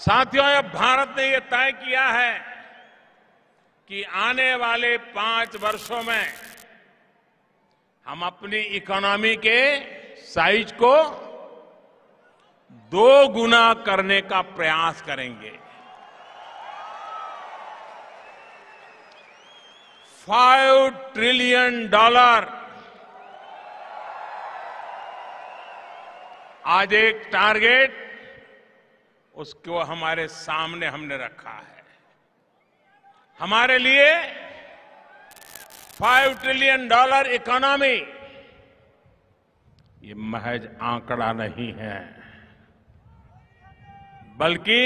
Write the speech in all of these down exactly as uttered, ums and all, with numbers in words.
साथियों, अब भारत ने यह तय किया है कि आने वाले पांच वर्षों में हम अपनी इकोनॉमी के साइज को दो गुना करने का प्रयास करेंगे। फाइव ट्रिलियन डॉलर आज एक टारगेट उसको हमारे सामने हमने रखा है। हमारे लिए फाइव ट्रिलियन डॉलर इकोनॉमी ये महज आंकड़ा नहीं है, बल्कि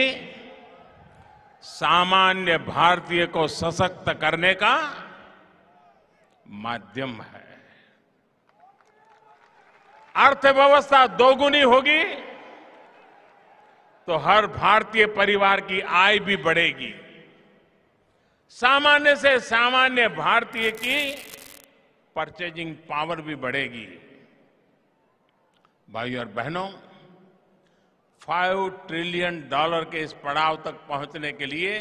सामान्य भारतीय को सशक्त करने का माध्यम है। अर्थव्यवस्था दोगुनी होगी तो हर भारतीय परिवार की आय भी बढ़ेगी, सामान्य से सामान्य भारतीय की परचेजिंग पावर भी बढ़ेगी। भाइयों और बहनों, फाइव ट्रिलियन डॉलर के इस पड़ाव तक पहुंचने के लिए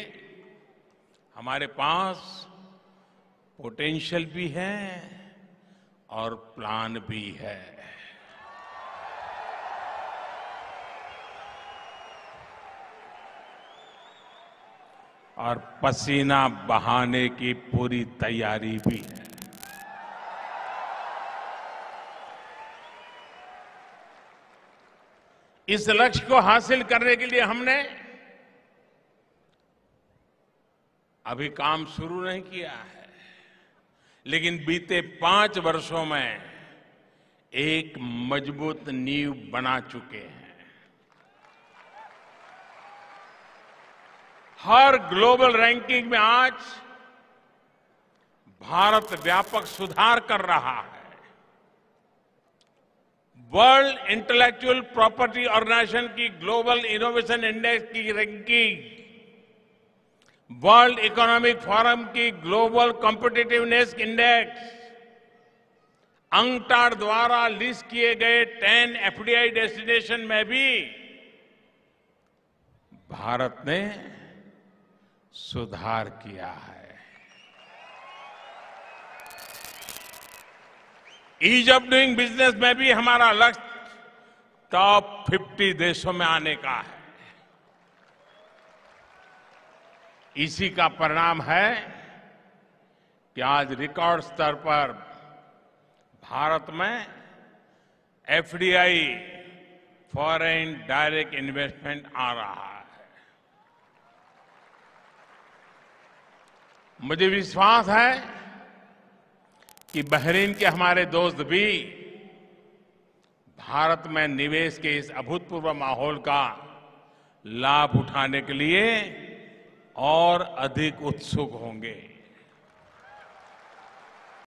हमारे पास पोटेंशियल भी है और प्लान भी है। और पसीना बहाने की पूरी तैयारी भी है। इस लक्ष्य को हासिल करने के लिए हमने अभी काम शुरू नहीं किया है, लेकिन बीते पांच वर्षों में एक मजबूत नींव बना चुके हैं। हर ग्लोबल रैंकिंग में आज भारत व्यापक सुधार कर रहा है। वर्ल्ड इंटेलेक्चुअल प्रॉपर्टी ऑर्गेनाइजेशन की ग्लोबल इनोवेशन इंडेक्स की रैंकिंग, वर्ल्ड इकोनॉमिक फोरम की ग्लोबल कॉम्पिटिटिवनेस इंडेक्स, अंकटाड द्वारा लिस्ट किए गए टेन एफडीआई डेस्टिनेशन में भी भारत ने सुधार किया है। ईज ऑफ डूइंग बिजनेस में भी हमारा लक्ष्य टॉप पचास देशों में आने का है। इसी का परिणाम है कि आज रिकॉर्ड स्तर पर भारत में एफडीआई फॉरेन डायरेक्ट इन्वेस्टमेंट आ रहा है। मुझे विश्वास है कि बहरीन के हमारे दोस्त भी भारत में निवेश के इस अभूतपूर्व माहौल का लाभ उठाने के लिए और अधिक उत्सुक होंगे।